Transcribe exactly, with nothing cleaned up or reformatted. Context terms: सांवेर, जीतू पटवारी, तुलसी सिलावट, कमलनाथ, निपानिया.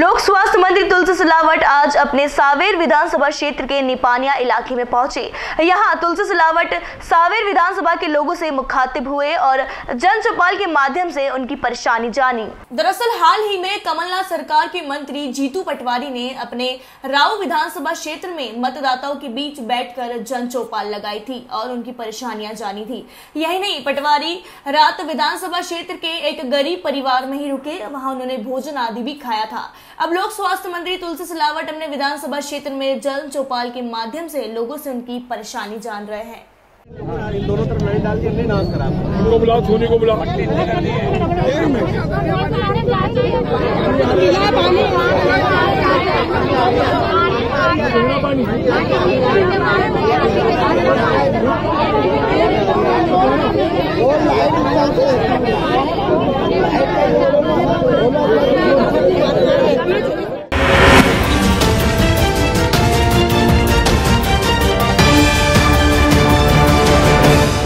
लोक स्वास्थ्य मंत्री तुलसी सिलावट आज अपने सांवेर विधानसभा क्षेत्र के निपानिया इलाके में पहुंचे। यहां तुलसी सिलावट सांवेर विधानसभा के लोगों से मुखातिब हुए और जन चौपाल के माध्यम से उनकी परेशानी जानी। दरअसल हाल ही में कमलनाथ सरकार के मंत्री जीतू पटवारी ने अपने राव विधानसभा क्षेत्र में मतदाताओं के बीच बैठकर जन चौपाल लगाई थी और उनकी परेशानियां जानी थी। यही नहीं, पटवारी रात विधानसभा क्षेत्र के एक गरीब परिवार में ही रुके, वहाँ उन्होंने भोजन आदि भी खाया था। अब लोक स्वास्थ्य मंत्री तुलसी सिलावट अपने विधानसभा क्षेत्र में जन चौपाल के माध्यम से लोगों से उनकी परेशानी जान रहे हैं। दोनों तरफ लड़ाई डाल के नाश करा को बुलाओ, सोनी को बुलाओ। पानी